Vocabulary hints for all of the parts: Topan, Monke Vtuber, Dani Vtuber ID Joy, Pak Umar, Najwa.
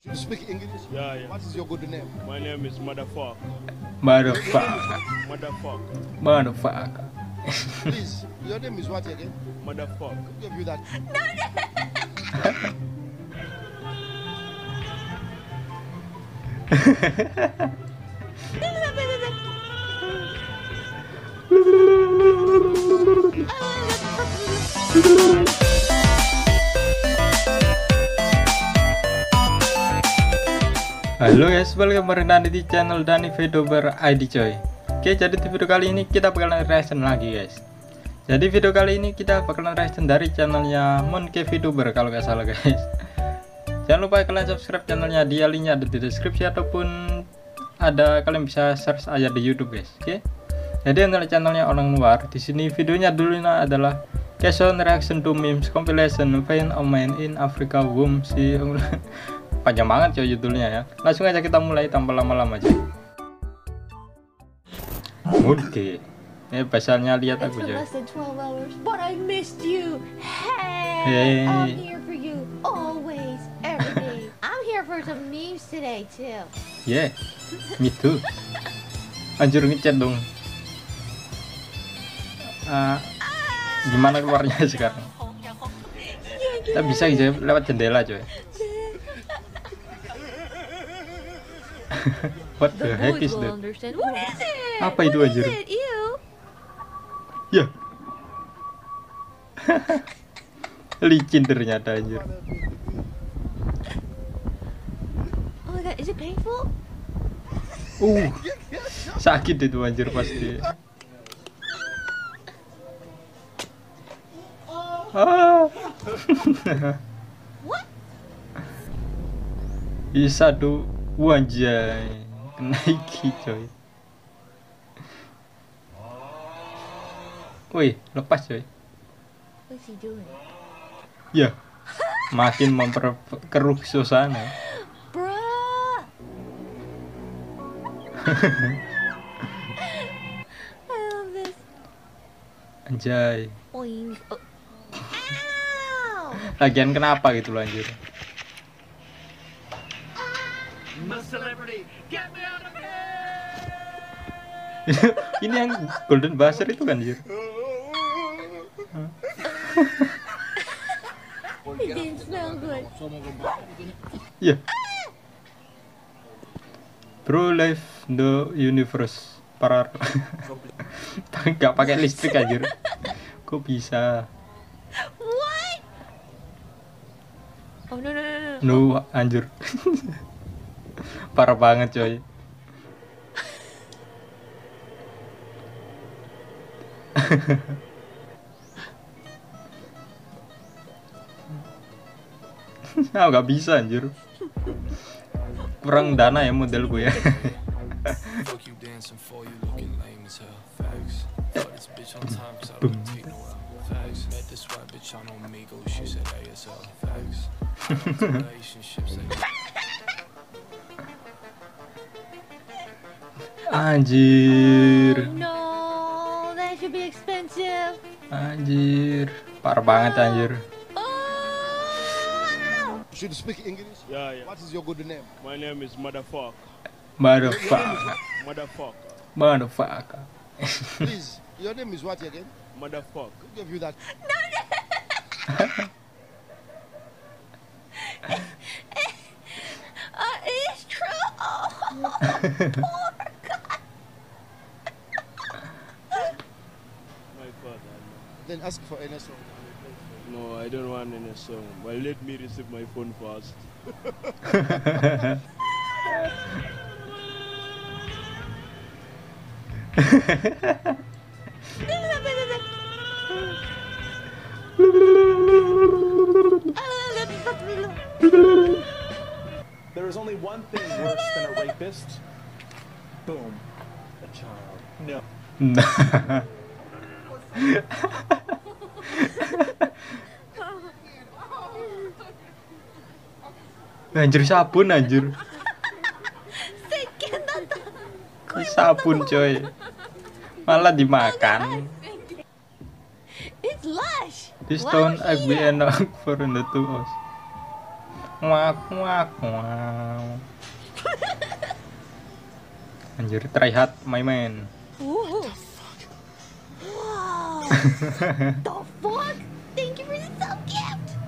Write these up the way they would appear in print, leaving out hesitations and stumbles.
You speak English? Yeah, yeah. What is your good name? My name is Motherfucker. Motherfucker. Motherfucker. Motherfucker. Please, your name is what again? Motherfucker. Who gave you that? No, no. Halo guys, welcome back di channel Dani Vtuber ID Joy. Oke, jadi di video kali ini kita bakalan reaction lagi guys. Jadi video kali ini kita bakalan reaction dari channelnya Monke Vtuber kalau nggak salah guys. Jangan lupa kalian subscribe channelnya, dia linknya ada di deskripsi ataupun ada kalian bisa search aja di YouTube guys. Oke. Jadi untuk channelnya orang luar, di sini videonya dulunya adalah Cash on Reaction to Memes Compilation Fan of Man in Africa Womb si panjang banget coy judulnya ya. Langsung aja kita mulai tanpa lama-lama aja. Oke. Ini pasalnya lihat aku coy. Hey. I'm here for you always every day. I'm here for the memes today too. Yeah. Me too. Anjur ngechat dong. Gimana keluarnya sekarang? Kita bisa aja lewat jendela coy. What the heck is that? Apa itu anjir? Ya. Licin ternyata anjir. Oh my god, is it painful? Sakit itu anjir pasti. Bisa tuh. Wanjai, kenaiki coy. Wih, lepas coy. Ya, makin memperkeruh suasana. Anjay. Lagian kenapa gitu loh anjir. Ini yang golden buzzer itu kan anjir. Ya. Bro live the universe para nggak pakai listrik anjir. Kok bisa? Oh no. No anjir. Parah banget coy. Nah, gak bisa anjir. Kurang dana ya model gue ya. Anjir. No, that should be expensive. Anjir, parah banget anjir. Should speak English? Yeah, yeah. What is your good name? My name is Motherfucker. Motherfucker. Motherfucker. Motherfucker. Please, your name is what again? Motherfucker. Who gave you that? No. It's true. Oh. Then ask for any song. No, I don't want any song. But let me receive my phone first. There is only one thing worse than a rapist. Boom. A child. No. Anjir sabun anjir. Sabun coy. Malah dimakan. This stone I've been for the two hours. Anjir, tryhard my man. The fuck? Thank you for the sub gift.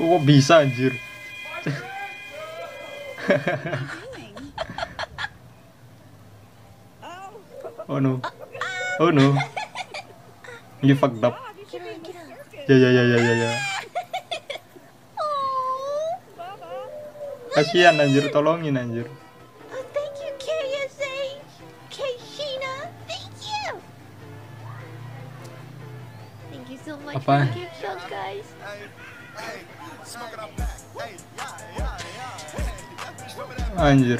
Kok bisa anjir? Oh no. Oh no. You fucked up. Ya. Kasihan anjir, tolongin anjir. Apa? Anjir.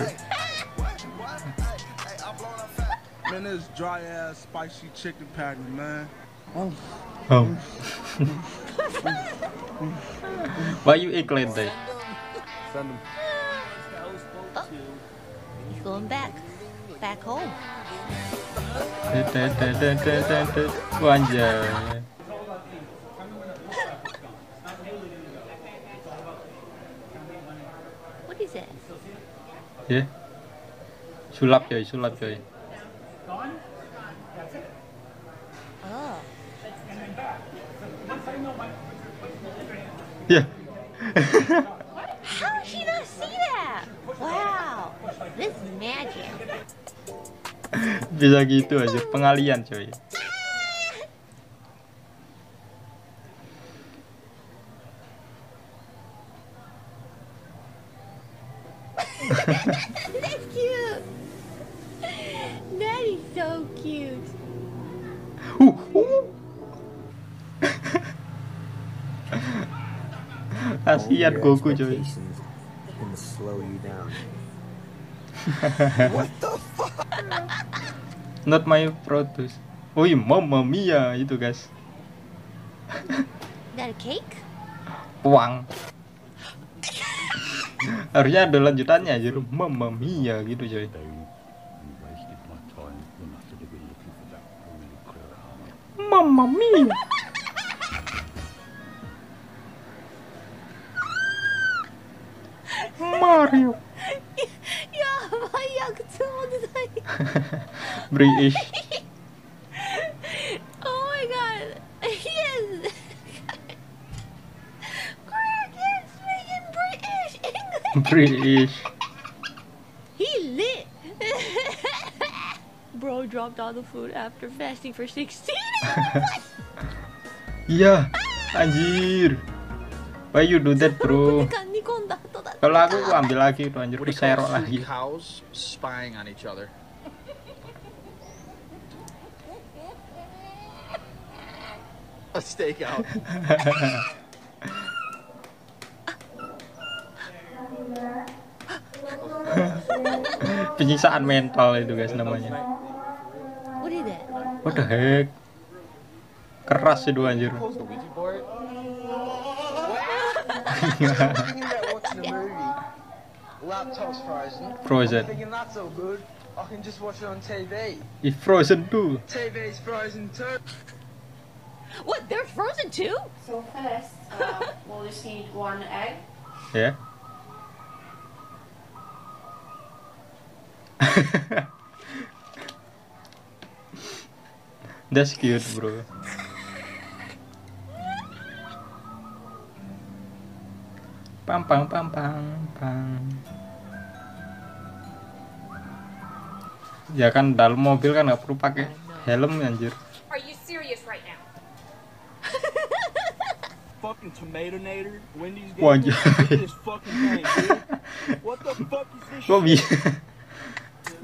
Man, this dry ass spicy chicken patty, man. Oh. Why you act like that? Send him. Oh. He's going back home. Anjir. What is that? Yeah. Sulap coy. Yeah. How did she not see that? Wow, this is magic. Bisa gitu aja, pengalian coy. That's cute. That is so cute. Kasihan Goku coy. Not my produce. Oi, mamma mia itu guys. That cake? Uang. Harusnya ada lanjutannya aja, mamma mia gitu coy. Mamma mia. Mario. Ya, banyak banget tadi. British. Oh my god. Yes. Greg is speaking British English. British. He lit. Bro dropped all the food after fasting for 16 hours. Yeah, anjir. Why you do that, bro? Kalau aku ambil lagi tuh anjir, ku serok lagi. Cows spying on each other. A stakeout. Penyiksaan mental itu guys namanya. What the heck? Keras itu anjir. Laptop's frozen. Frozen. Thinking that's so good. I can just watch it on TV. It's frozen too. TV's frozen too. What? They're frozen too? So first, we'll just need one egg. Yeah. That's cute, bro. Pang. Ya kan dalam mobil kan nggak perlu pakai helm anjir. Are you serious right now? Fucking tomato nader. Wendy's getting this fucking thing, dude. What the fuck is this? Bobby.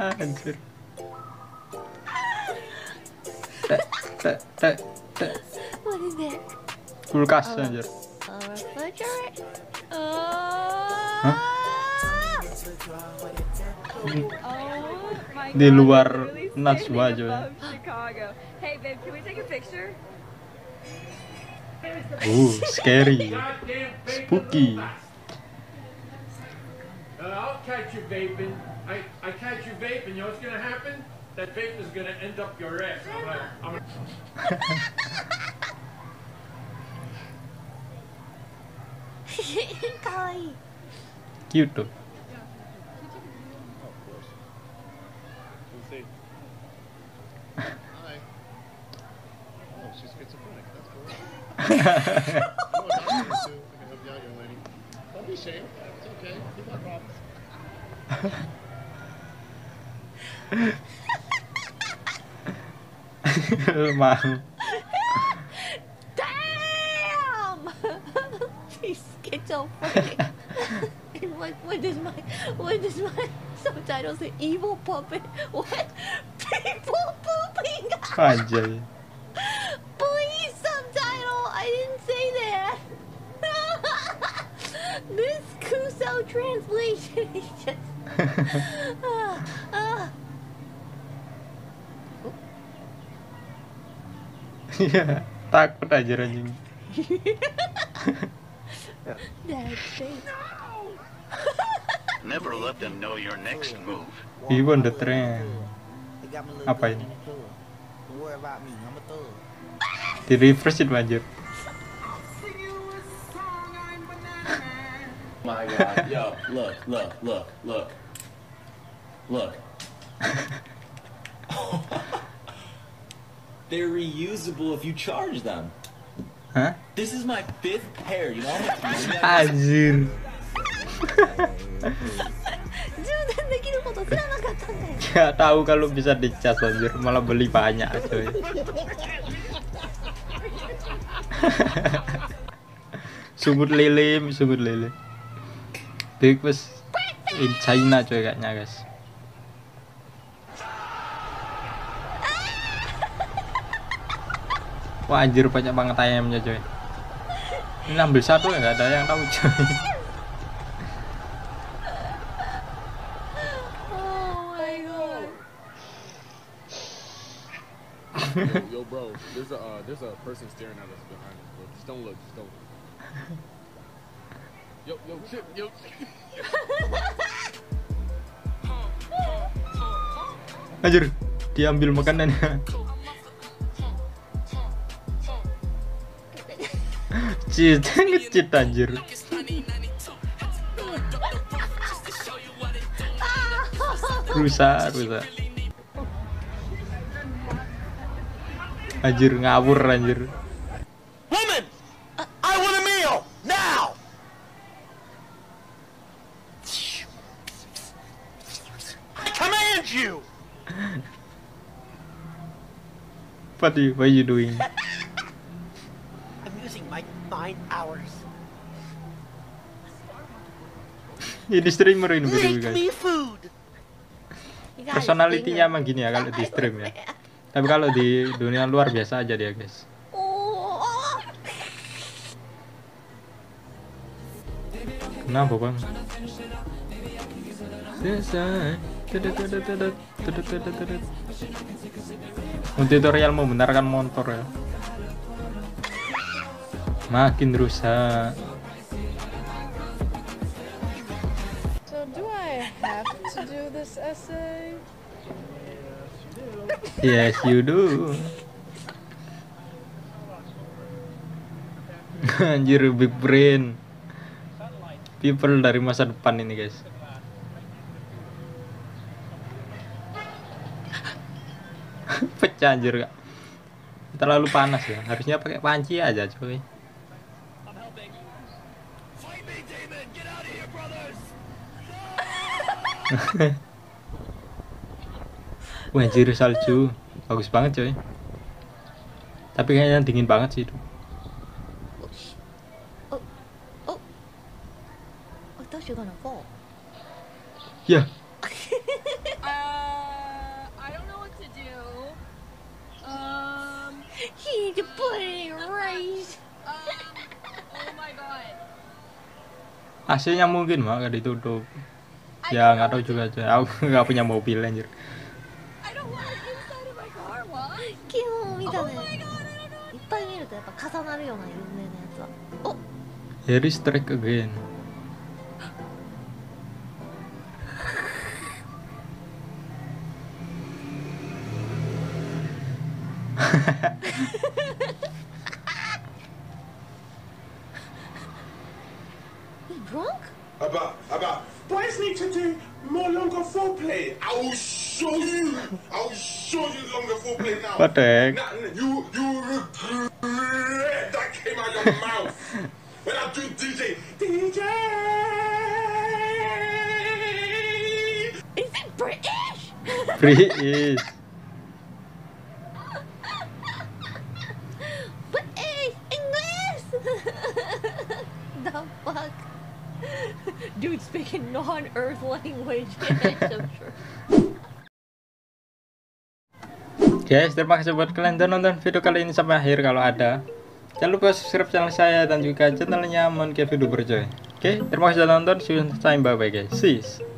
Anjir. What is that? Kulkas anjir. Huh? Di luar Najwa aja. Scary, spooky. I'll catch you vaping. I catch you vaping. You know what's gonna happen? That vape is gonna end up your ass. かわいい。キュート。Malu. Damn! He's schizophrenic. And what does my subtitle say? Evil puppet. What? People pooping. Anjay. Please subtitle. I didn't say that. This Kuso translation is just. Iya, takut aja anjing. Never let them know your next move. Even the train. Apa ini? Di refresh itu anjir. My God, yo, look. They're reusable if you charge them. Huh? This is my 5th pair. You know how much money I made? Gak tahu kalau bisa dicas anjir, malah beli banyak coy. Sungut lele. Big was in China coy kayaknya, guys. Wah anjir banyak banget ayamnya coy. Ini ambil satu ya, nggak ada yang tahu coy. Oh my God. Yo bro, there's a person staring at us behind us, bro. Just don't look, Yo. Anjir, diambil makanannya. Cheat anjir. Rusak. Anjir ngawur anjir. Woman, I want a meal now. I command you. What are you doing? Ini streamer ini betul guys. Personalitinya emang gini ya kalau di stream ya. Tapi kalau di dunia luar biasa aja dia guys. Kenapa bang? Tutorial membenarkan motor ya. Makin rusak. So do I have to do this essay? Yes, you do. Anjir, big brain. People dari masa depan ini, guys. Pecah anjir, Kak. Terlalu panas ya. Harusnya pakai panci aja, coy. Wah anjir salju bagus banget coy, tapi kayaknya dingin banget sih itu. I thought you're gonna fall. Yeah. I don't know what to do. He need to put it right. Oh my God. AC-nya mungkin mah gak ditutup. Ya nggak tahu juga coy, aku nggak punya mobil anjir. Harry strike again. He's drunk? Abba, boys need to do more longer foreplay. I will show you. I will show you longer foreplay now. What the heck? You regret that came out your mouth. When I do DJ. Is it British? British. Dude speaking non-earth language. Guys, terima kasih buat kalian udah nonton video kali ini sampai akhir. Kalau ada, jangan lupa subscribe channel saya dan juga channelnya Monke Vtuber Joy. Oke, terima kasih udah nonton. See you next time. Bye bye guys. See you.